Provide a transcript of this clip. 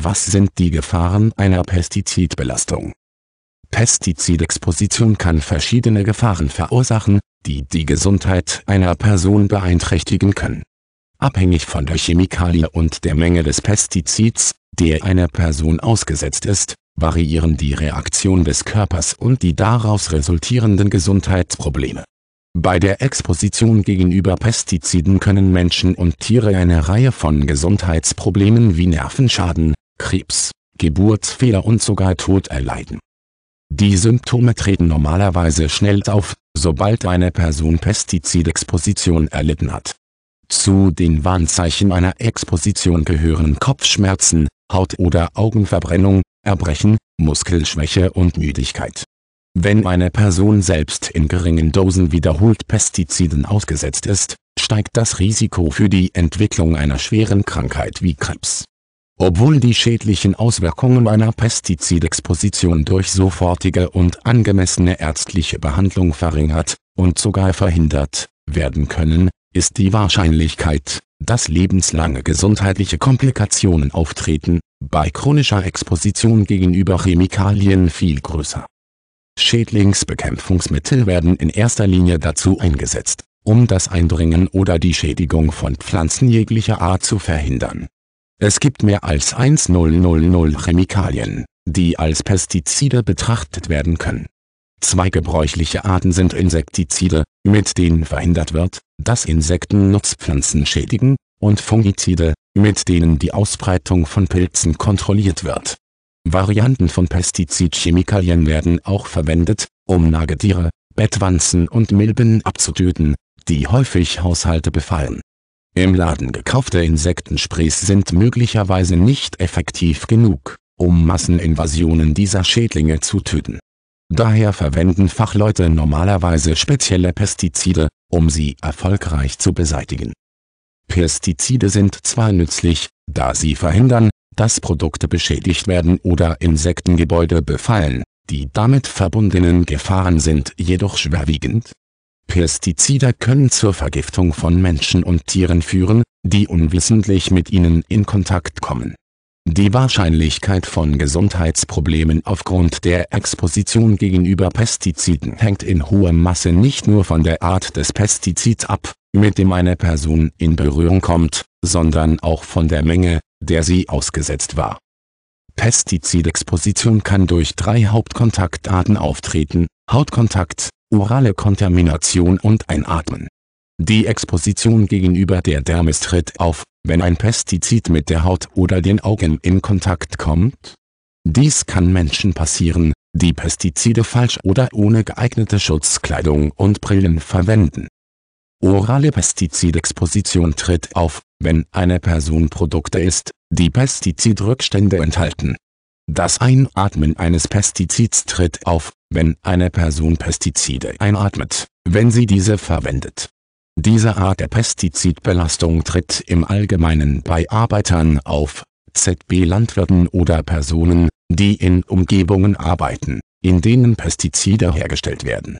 Was sind die Gefahren einer Pestizidbelastung? Pestizidexposition kann verschiedene Gefahren verursachen, die die Gesundheit einer Person beeinträchtigen können. Abhängig von der Chemikalie und der Menge des Pestizids, der einer Person ausgesetzt ist, variieren die Reaktion des Körpers und die daraus resultierenden Gesundheitsprobleme. Bei der Exposition gegenüber Pestiziden können Menschen und Tiere eine Reihe von Gesundheitsproblemen wie Nervenschaden, Krebs, Geburtsfehler und sogar Tod erleiden. Die Symptome treten normalerweise schnell auf, sobald eine Person Pestizidexposition erlitten hat. Zu den Warnzeichen einer Exposition gehören Kopfschmerzen, Haut- oder Augenverbrennung, Erbrechen, Muskelschwäche und Müdigkeit. Wenn eine Person selbst in geringen Dosen wiederholt Pestiziden ausgesetzt ist, steigt das Risiko für die Entwicklung einer schweren Krankheit wie Krebs. Obwohl die schädlichen Auswirkungen einer Pestizidexposition durch sofortige und angemessene ärztliche Behandlung verringert und sogar verhindert werden können, ist die Wahrscheinlichkeit, dass lebenslange gesundheitliche Komplikationen auftreten, bei chronischer Exposition gegenüber Chemikalien viel größer. Schädlingsbekämpfungsmittel werden in erster Linie dazu eingesetzt, um das Eindringen oder die Schädigung von Pflanzen jeglicher Art zu verhindern. Es gibt mehr als 1000 Chemikalien, die als Pestizide betrachtet werden können. Zwei gebräuchliche Arten sind Insektizide, mit denen verhindert wird, dass Insekten Nutzpflanzen schädigen, und Fungizide, mit denen die Ausbreitung von Pilzen kontrolliert wird. Varianten von Pestizidchemikalien werden auch verwendet, um Nagetiere, Bettwanzen und Milben abzutöten, die häufig Haushalte befallen. Im Laden gekaufte Insektensprays sind möglicherweise nicht effektiv genug, um Masseninvasionen dieser Schädlinge zu töten. Daher verwenden Fachleute normalerweise spezielle Pestizide, um sie erfolgreich zu beseitigen. Pestizide sind zwar nützlich, da sie verhindern, dass Produkte beschädigt werden oder Insektengebäude befallen, die damit verbundenen Gefahren sind jedoch schwerwiegend. Pestizide können zur Vergiftung von Menschen und Tieren führen, die unwissentlich mit ihnen in Kontakt kommen. Die Wahrscheinlichkeit von Gesundheitsproblemen aufgrund der Exposition gegenüber Pestiziden hängt in hohem Maße nicht nur von der Art des Pestizids ab, mit dem eine Person in Berührung kommt, sondern auch von der Menge, der sie ausgesetzt war. Pestizidexposition kann durch drei Hauptkontaktarten auftreten: Hautkontakt, orale Kontamination und Einatmen. Die Exposition gegenüber der Dermis tritt auf, wenn ein Pestizid mit der Haut oder den Augen in Kontakt kommt. Dies kann Menschen passieren, die Pestizide falsch oder ohne geeignete Schutzkleidung und Brillen verwenden. Orale Pestizidexposition tritt auf, wenn eine Person Produkte isst, die Pestizidrückstände enthalten. Das Einatmen eines Pestizids tritt auf, wenn eine Person Pestizide einatmet, wenn sie diese verwendet. Diese Art der Pestizidbelastung tritt im Allgemeinen bei Arbeitern auf, ZB-Landwirten oder Personen, die in Umgebungen arbeiten, in denen Pestizide hergestellt werden.